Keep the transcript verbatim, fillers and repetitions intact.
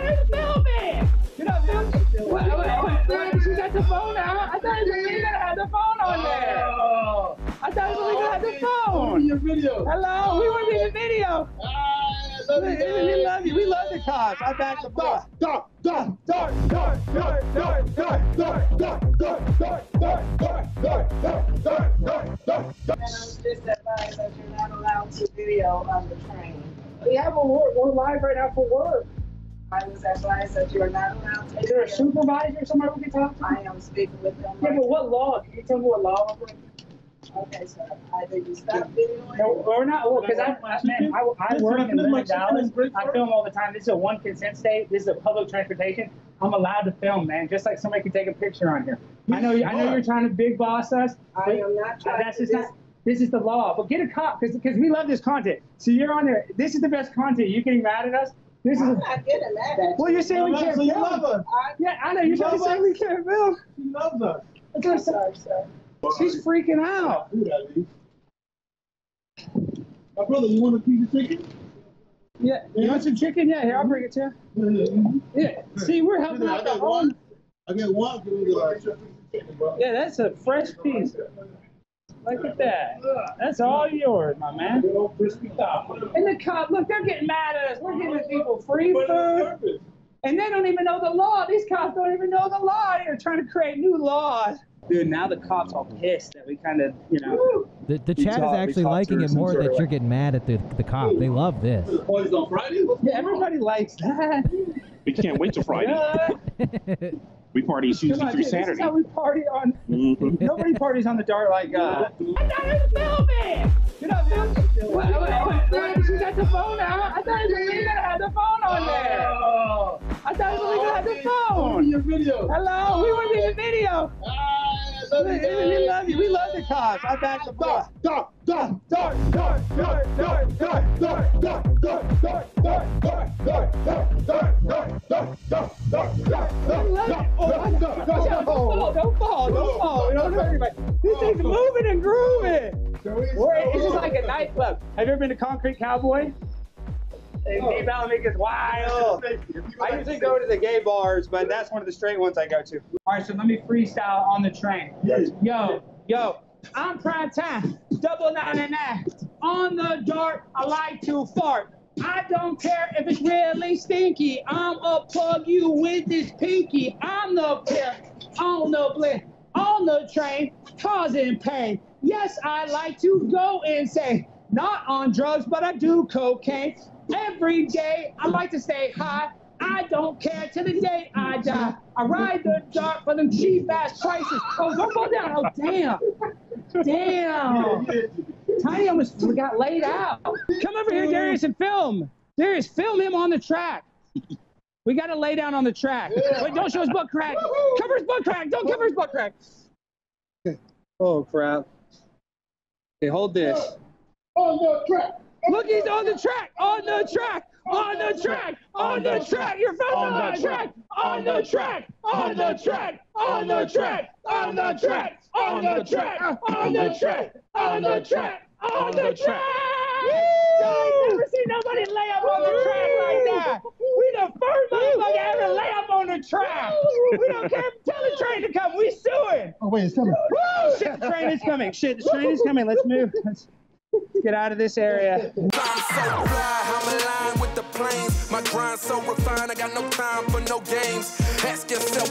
didn't film it. You're not filming it. Wait, wait, wait. She got the phone out. I thought it was illegal to have the phone on there. Oh. I thought it was illegal to have the phone. We were in your video. Hello, we were in your video. We love you. We love the cops. I back the boss. Dart, dart, dart, dart, dart, dart, dart, dart, dart, dart, dart, dart, dart, dart, dart, dart, dart. And I was just advised that you're not allowed to video on the train. We have a work. We're live right now for work. I was advised that you are not allowed to. Is there a supervisor, somebody we can talk to? I am speaking with them. Yeah, but what law? Can you tell me what law? Okay, sir. Either you stop videoing. No, we're not. Because I, I, man, I, I work in McDonald's. I film all the time. This is a one consent state. This is a public transportation. I'm allowed to film, man. Just like somebody can take a picture on here. I know. I know you're trying to big boss us. I am not trying. That's just not. This is the law. But get a cop, because because we love this content. So you're on there. This is the best content. You getting mad at us? This I'm is not getting mad at you. Well, you're saying we can't film. You love us. Yeah, I know. You're trying to say we can't film. You love us. I'm sorry, sir. She's freaking out. My brother, you want a piece of chicken? Yeah. You want some chicken? Yeah, here, I'll bring it to you. Yeah. See, we're helping out. I got one. I got one. Yeah, that's a fresh piece. Look at that. That's all yours, my man. And the cop, look, they're getting mad at us. We're giving people free food. And they don't even know the law. These cops don't even know the law. They're trying to create new laws. Dude, now the cops are pissed that we kind of, you know. The, the chat is actually liking it more that you're getting mad at the, the cop. They love this. Yeah, everybody likes that. We can't wait till Friday. Yeah. We party Tuesday through Saturday. This is how we party on. Nobody parties on the DART like. Uh, I thought it was filming. You're not filming. Wait, wait, wait. She got the phone out. I thought it was illegal to have the phone on there. Oh. I thought it was illegal to have the phone. Your video. Hello, we were in your video. We love you. We love the cops. I back the boss. Dart, dart, dart, dart, dart, dart, dart, dart, dart, dart, dart, dart, dart, dart, dart, dart, dart, dart, dart, dart, dart. I love it. Don't fall. Don't fall. Don't fall. Don't hurt anybody. This thing's moving and grooving. It's just like a nightclub. Have you ever been to Concrete Cowboy? Deep Alabama gets wild. I usually go to the gay bars, but that's one of the straight ones I go to. All right, so let me freestyle on the train. Yo, yo, I'm Prime Time, double nine and nine. On the DART, I like to fart. I don't care if it's really stinky. I'ma plug you with this pinky. I'm the pimp on the blimp, on the train, causing pain. Yes, I like to go insane. Not on drugs, but I do cocaine. Every day, I like to stay high. I don't care till the day I die. I ride the DART for them cheap-ass prices. Oh, don't fall down. Oh, damn. Damn. Tiny almost got laid out. Come over here, Darius, and film. Darius, film him on the track. We got to lay down on the track. Yeah. Wait, don't show his butt crack. Cover his butt crack. Don't cover his butt crack. Oh, crap. Okay, hold this. On the track. Look, he's on the track, on the track, on the track, on the track. You're found on the track, on the track, on the track, on the track, on the track, on the track, on the track, on the track, on the track. I've never seen nobody lay up on the track like that. We the first motherfucker ever lay up on the track. We don't care. Tell the train to come. We suing. Oh wait, it's coming. Woo! Shit, the train is coming. Shit, the train is coming. Let's move. Get out of this area. I'm so fly, I'm aligned with the planes. My grind's so refined, I got no time for no games. Ask yourself.